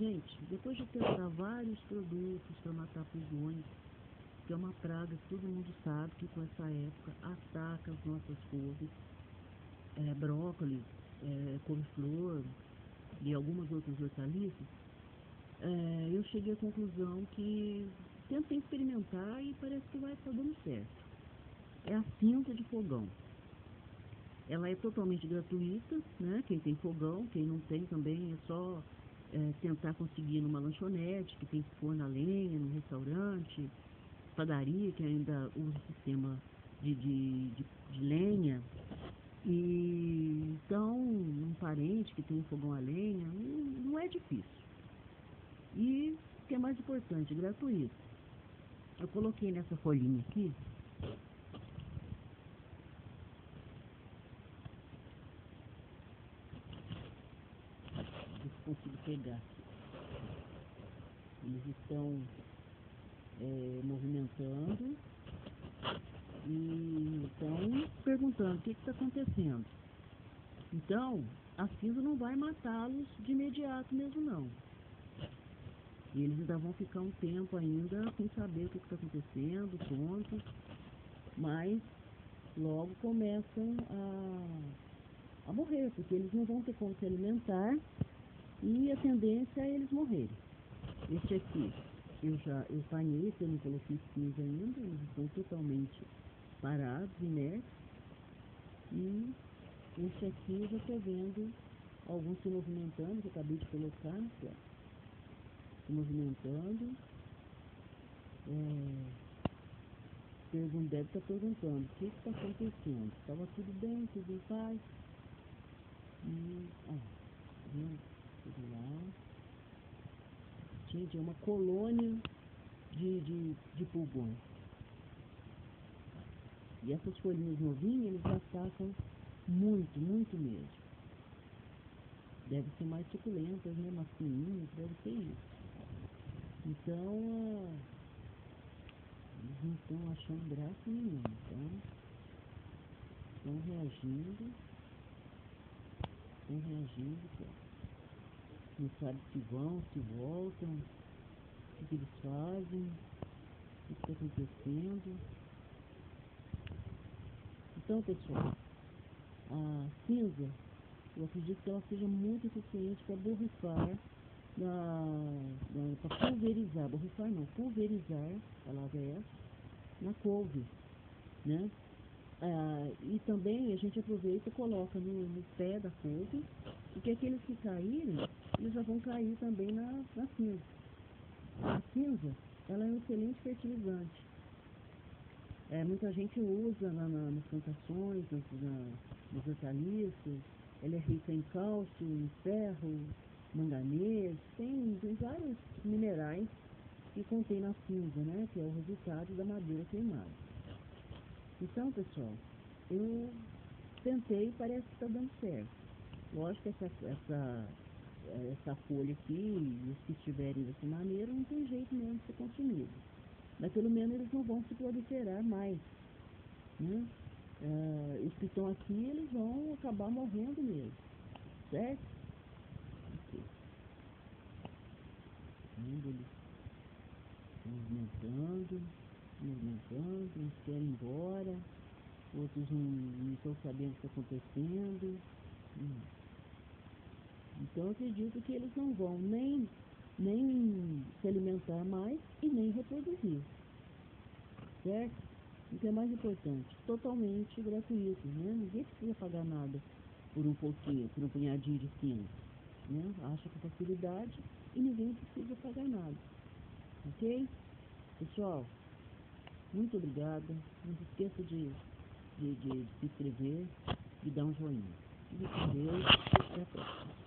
Gente, depois de testar vários produtos para matar pulgões, que é uma praga que todo mundo sabe que com essa época ataca as nossas couves, brócolis, couve-flor e algumas outras hortaliças, eu cheguei à conclusão que tentei experimentar e parece que vai estar dando certo. É a cinta de fogão. Ela é totalmente gratuita, né? Quem tem fogão, quem não tem também é só tentar conseguir numa lanchonete, que tem forno a lenha, num restaurante, padaria, que ainda usa o sistema de lenha. E então, um parente que tem um fogão a lenha, não é difícil. E o que é mais importante, gratuito. Eu coloquei nessa folhinha aqui, consigo pegar. Eles estão movimentando e estão perguntando o que está acontecendo. Então, a cinza não vai matá-los de imediato mesmo, não. E eles ainda vão ficar um tempo ainda sem saber o que está acontecendo, tontos, mas logo começam a morrer, porque eles não vão ter como se alimentar. E a tendência é eles morrerem. Este aqui, eu banhei, eu não coloquei cinza ainda, eles estão totalmente parados, inertes. E este aqui eu já estou vendo alguns se movimentando, que eu acabei de colocar, aqui, se movimentando. Deve estar perguntando o que está acontecendo. Estava tudo bem, paz. E, gente, é uma colônia de pulgões. E essas folhinhas novinhas, eles atacam muito, muito mesmo. Devem ser mais suculentas, né? Macinhas, deve ser isso. Então, eles não estão achando graça nenhuma. Então, estão reagindo. Estão reagindo, pô. Não sabe se vão, se voltam, o que eles fazem, o que está acontecendo. Então, pessoal, a cinza, eu acredito que ela seja muito eficiente para borrifar, para pulverizar, pulverizar, a palavra é essa, na couve, né? E também a gente aproveita e coloca no pé da couve, porque aqueles que caírem, eles já vão cair também na cinza. A cinza, ela é um excelente fertilizante. Muita gente usa nas plantações, nos hortaliços, ela é rica em cálcio, em ferro, manganês, tem vários minerais que contém na cinza, né, que é o resultado da madeira queimada. Então, pessoal, eu tentei e parece que está dando certo. Lógico que essa folha aqui, e os que estiverem dessa maneira, não tem jeito mesmo de ser consumido. Mas pelo menos eles não vão se proliferar mais. Né? Os que estão aqui, eles vão acabar morrendo mesmo. Certo? Aqui. Movimentando, uns querem ir embora, outros não estão sabendo o que está acontecendo. Então eu acredito que eles não vão nem se alimentar mais e nem reproduzir. Certo? O que é mais importante, totalmente gratuito, né? Ninguém precisa pagar nada por um pouquinho, por um punhadinho de cinza, né? Acha com facilidade e ninguém precisa pagar nada. Ok? Pessoal, muito obrigada, não se esqueça de se inscrever e dar um joinha. Fique com Deus, até a próxima.